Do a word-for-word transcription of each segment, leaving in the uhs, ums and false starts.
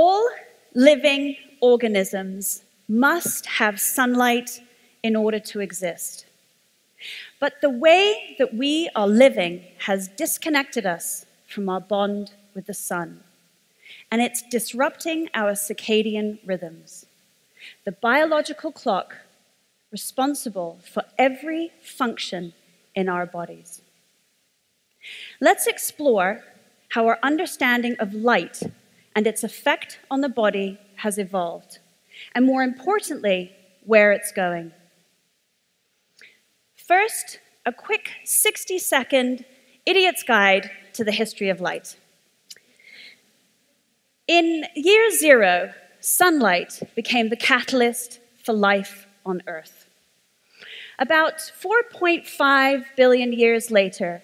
all living organisms must have sunlight in order to exist. But the way that we are living has disconnected us from our bond with the sun, and it's disrupting our circadian rhythms, the biological clock responsible for every function in our bodies. Let's explore how our understanding of light and its effect on the body has evolved, and more importantly, where it's going. First, a quick sixty-second idiot's guide to the history of light. In year zero, sunlight became the catalyst for life on Earth. About four point five billion years later,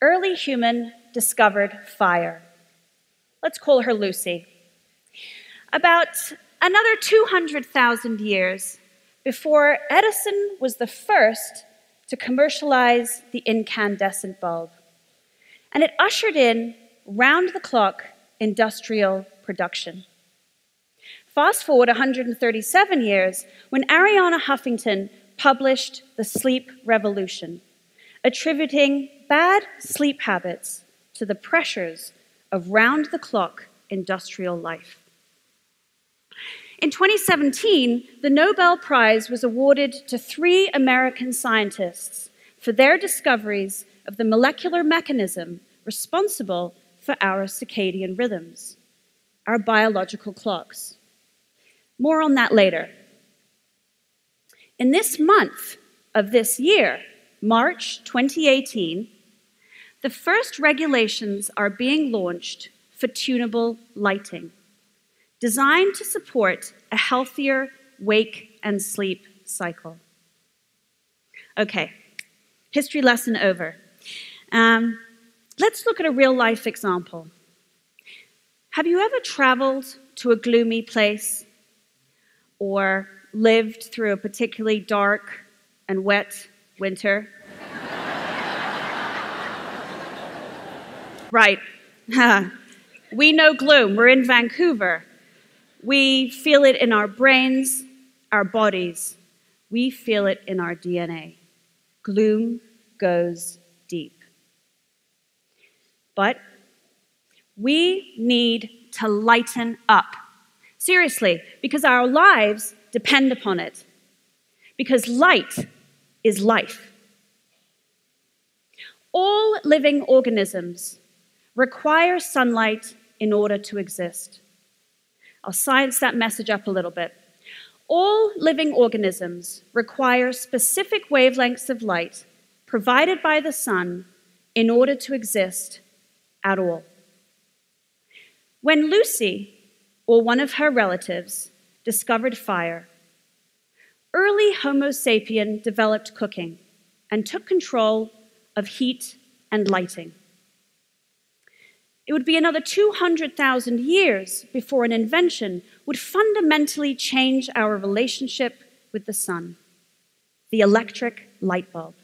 early human discovered fire. Let's call her Lucy. About another two hundred thousand years before Edison was the first to commercialize the incandescent bulb. And it ushered in round-the-clock industrial production. Fast forward one hundred thirty-seven years when Ariana Huffington published The Sleep Revolution, attributing bad sleep habits to the pressures of round-the-clock industrial life. In twenty seventeen, the Nobel Prize was awarded to three American scientists for their discoveries of the molecular mechanism responsible for our circadian rhythms, our biological clocks. More on that later. In this month of this year, March twenty eighteen, the first regulations are being launched for tunable lighting, designed to support a healthier wake and sleep cycle. Okay, history lesson over. Um, let's look at a real-life example. Have you ever traveled to a gloomy place or lived through a particularly dark and wet winter? Right. We know gloom. We're in Vancouver. We feel it in our brains, our bodies. We feel it in our D N A. Gloom goes deep. But we need to lighten up. Seriously, because our lives depend upon it. Because light is life. All living organisms require sunlight in order to exist. I'll science that message up a little bit. All living organisms require specific wavelengths of light provided by the sun in order to exist at all. When Lucy, or one of her relatives, discovered fire, early Homo sapien developed cooking and took control of heat and lighting. It would be another two hundred thousand years before an invention would fundamentally change our relationship with the sun, the electric light bulb.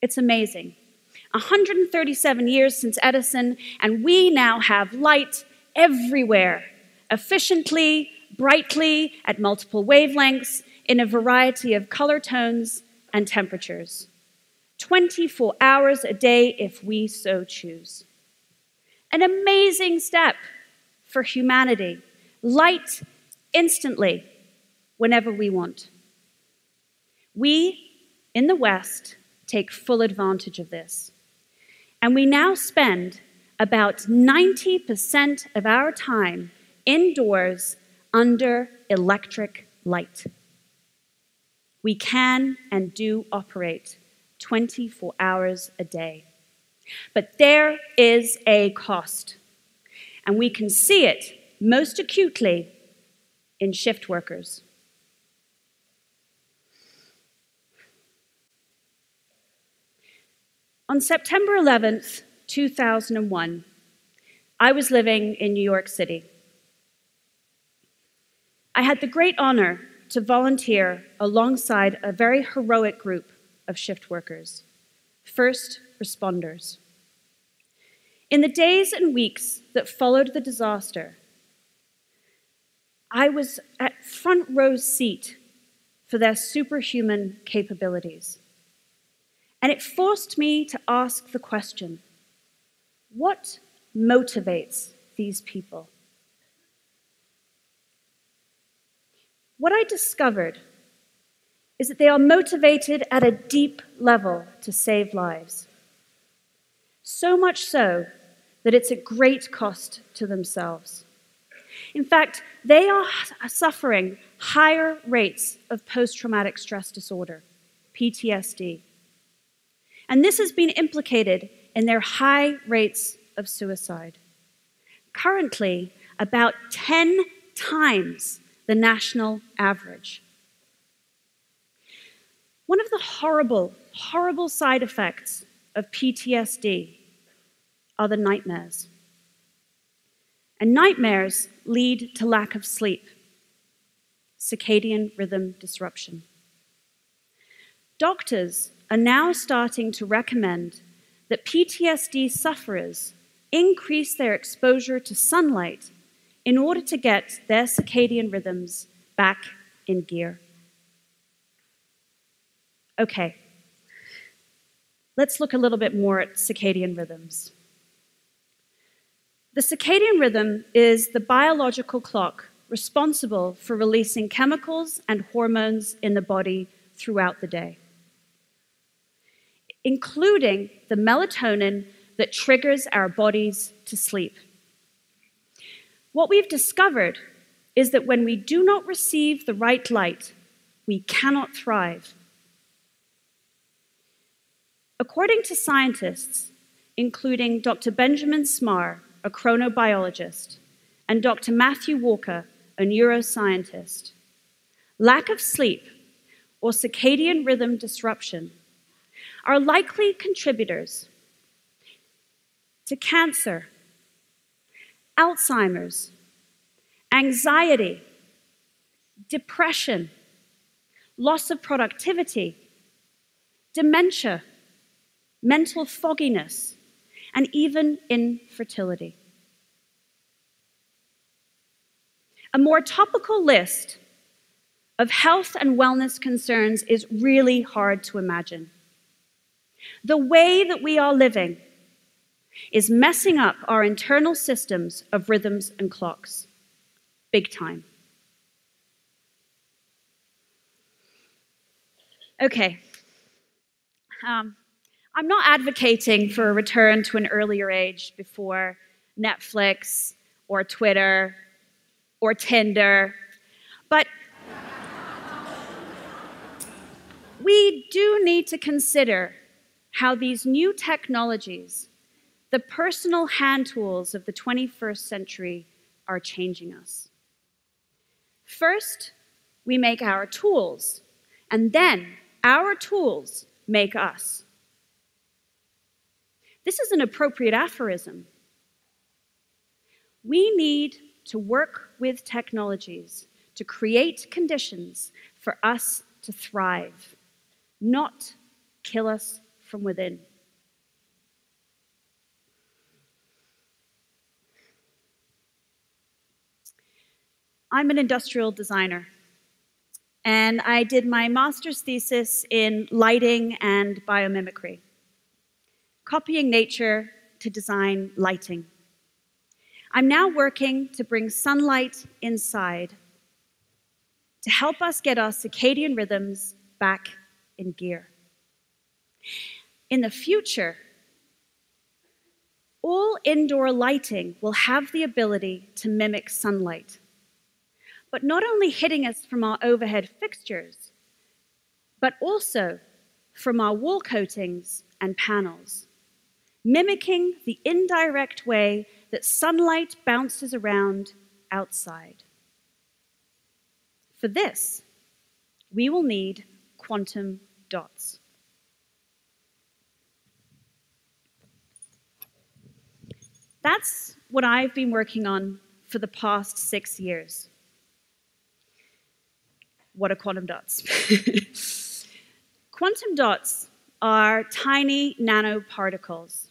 It's amazing. one hundred thirty-seven years since Edison, and we now have light everywhere, efficiently, brightly, at multiple wavelengths, in a variety of color tones and temperatures. twenty-four hours a day if we so choose. An amazing step for humanity. Light instantly, whenever we want. We, in the West, take full advantage of this. And we now spend about ninety percent of our time indoors under electric light. We can and do operate twenty-four hours a day. But there is a cost, and we can see it most acutely in shift workers. On September eleventh, two thousand one, I was living in New York City. I had the great honor to volunteer alongside a very heroic group of shift workers, first responders. In the days and weeks that followed the disaster, I was at front row seat for their superhuman capabilities. And it forced me to ask the question, what motivates these people? What I discovered is that they are motivated at a deep level to save lives. So much so that it's at great cost to themselves. In fact, they are suffering higher rates of post-traumatic stress disorder, P T S D. And this has been implicated in their high rates of suicide. Currently, about ten times the national average. One of the horrible, horrible side effects of P T S D are the nightmares. And nightmares lead to lack of sleep, circadian rhythm disruption. Doctors are now starting to recommend that P T S D sufferers increase their exposure to sunlight in order to get their circadian rhythms back in gear. Okay, let's look a little bit more at circadian rhythms. The circadian rhythm is the biological clock responsible for releasing chemicals and hormones in the body throughout the day, including the melatonin that triggers our bodies to sleep. What we've discovered is that when we do not receive the right light, we cannot thrive. According to scientists, including Doctor Benjamin Smarr, a chronobiologist, and Doctor Matthew Walker, a neuroscientist, lack of sleep or circadian rhythm disruption are likely contributors to cancer, Alzheimer's, anxiety, depression, loss of productivity, dementia, mental fogginess, and even infertility. A more topical list of health and wellness concerns is really hard to imagine. The way that we are living is messing up our internal systems of rhythms and clocks, big time. Okay. Um, I'm not advocating for a return to an earlier age before Netflix or Twitter or Tinder, but we do need to consider how these new technologies, the personal hand tools of the twenty-first century, are changing us. First, we make our tools, and then our tools make us. This is an appropriate aphorism. We need to work with technologies to create conditions for us to thrive, not kill us from within. I'm an industrial designer, and I did my master's thesis in lighting and biomimicry, copying nature to design lighting. I'm now working to bring sunlight inside to help us get our circadian rhythms back in gear. In the future, all indoor lighting will have the ability to mimic sunlight, but not only hitting us from our overhead fixtures, but also from our wall coatings and panels, mimicking the indirect way that sunlight bounces around outside. For this, we will need quantum dots. That's what I've been working on for the past six years. What are quantum dots? Quantum dots are tiny nanoparticles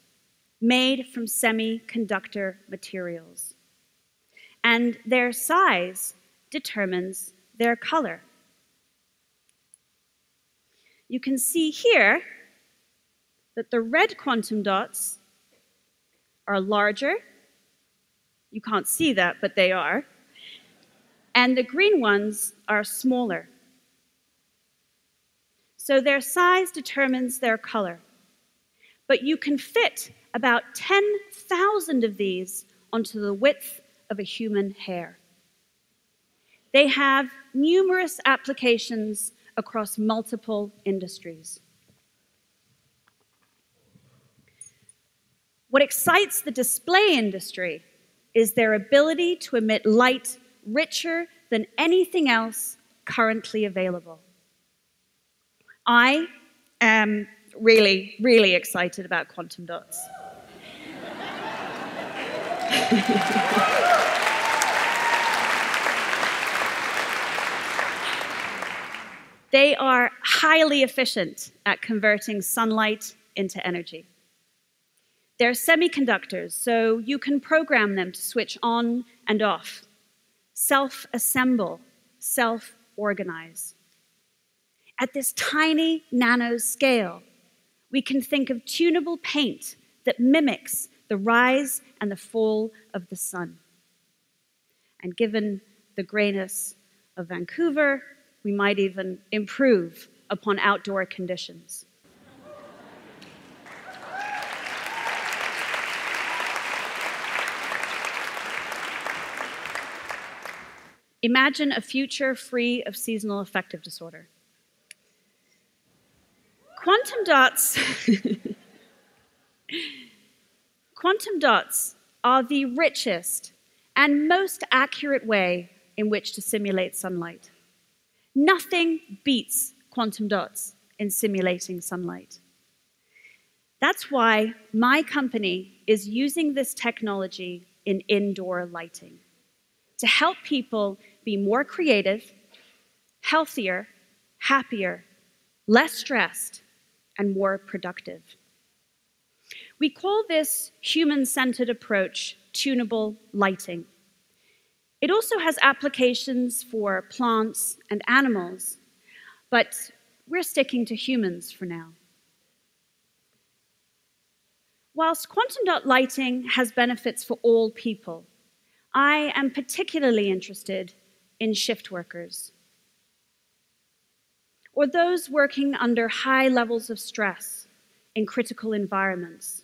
made from semiconductor materials. And their size determines their color. You can see here that the red quantum dots are larger. You can't see that, but they are. And the green ones are smaller. So their size determines their color. But you can fit about ten thousand of these onto the width of a human hair. They have numerous applications across multiple industries. What excites the display industry is their ability to emit light richer than anything else currently available. I am really, really excited about quantum dots. They are highly efficient at converting sunlight into energy. They're semiconductors, so you can program them to switch on and off, self-assemble, self-organize. At this tiny nano scale, we can think of tunable paint that mimics the rise and the fall of the sun. And given the grayness of Vancouver, we might even improve upon outdoor conditions. Imagine a future free of seasonal affective disorder. Quantum dots, quantum dots are the richest and most accurate way in which to simulate sunlight. Nothing beats quantum dots in simulating sunlight. That's why my company is using this technology in indoor lighting to help people be more creative, healthier, happier, less stressed, and more productive. We call this human-centered approach tunable lighting. It also has applications for plants and animals, but we're sticking to humans for now. Whilst quantum dot lighting has benefits for all people, I am particularly interested in shift workers, or those working under high levels of stress in critical environments,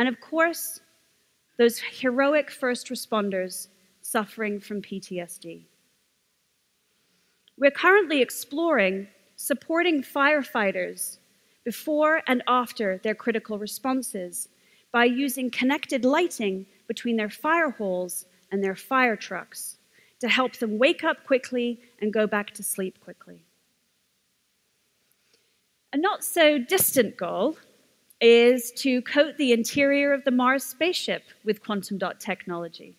and of course, those heroic first responders suffering from P T S D. We're currently exploring supporting firefighters before and after their critical responses by using connected lighting between their fire halls and their fire trucks to help them wake up quickly and go back to sleep quickly. A not so distant goal is to coat the interior of the Mars spaceship with quantum dot technology,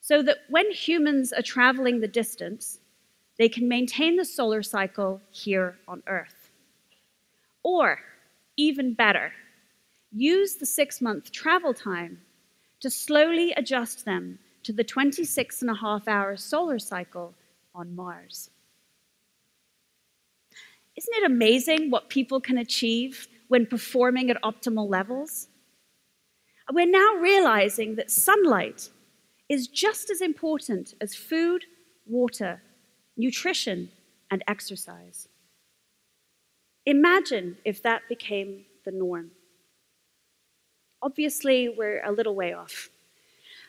so that when humans are traveling the distance, they can maintain the solar cycle here on Earth. Or, even better, use the six-month travel time to slowly adjust them to the twenty-six and a half hour solar cycle on Mars. Isn't it amazing what people can achieve when performing at optimal levels? We're now realizing that sunlight is just as important as food, water, nutrition, and exercise. Imagine if that became the norm. Obviously, we're a little way off.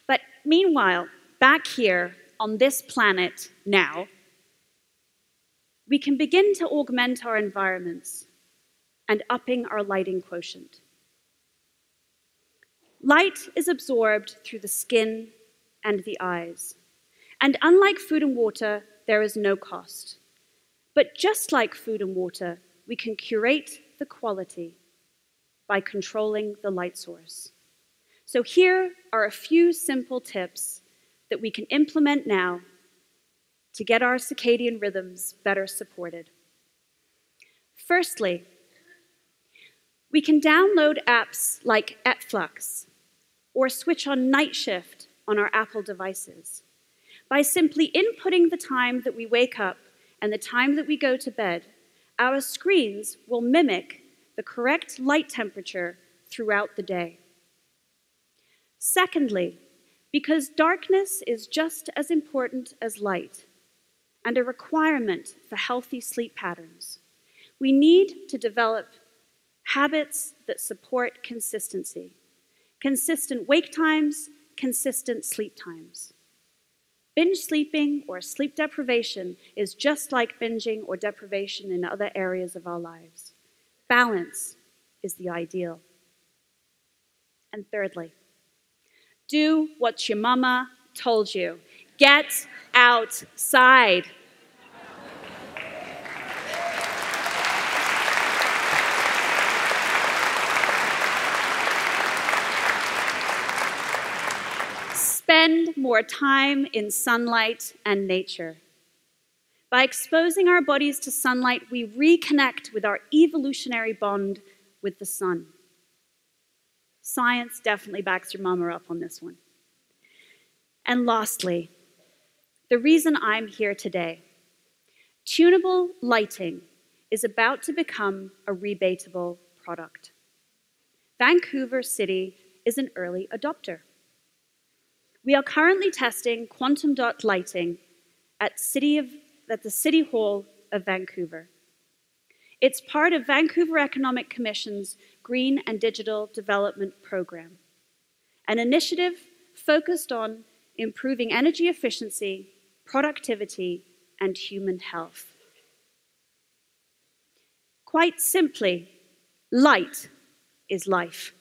But meanwhile, back here on this planet now, we can begin to augment our environments and upping our lighting quotient. Light is absorbed through the skin and the eyes. And unlike food and water, there is no cost. But just like food and water, we can curate the quality by controlling the light source. So here are a few simple tips that we can implement now to get our circadian rhythms better supported. Firstly, We can download apps like f lux or switch on night shift on our Apple devices. By simply inputting the time that we wake up and the time that we go to bed, our screens will mimic the correct light temperature throughout the day. Secondly, because darkness is just as important as light and a requirement for healthy sleep patterns, we need to develop habits that support consistency. Consistent wake times, consistent sleep times. Binge sleeping or sleep deprivation is just like binging or deprivation in other areas of our lives. Balance is the ideal. And thirdly, do what your mama told you. Get outside. Spend more time in sunlight and nature. By exposing our bodies to sunlight, we reconnect with our evolutionary bond with the sun. Science definitely backs your mama up on this one. And lastly, the reason I'm here today. Tunable lighting is about to become a rebateable product. Vancouver City is an early adopter. We are currently testing quantum dot lighting at, city of, at the City Hall of Vancouver. It's part of Vancouver Economic Commission's Green and Digital Development Program, an initiative focused on improving energy efficiency, productivity, and human health. Quite simply, light is life.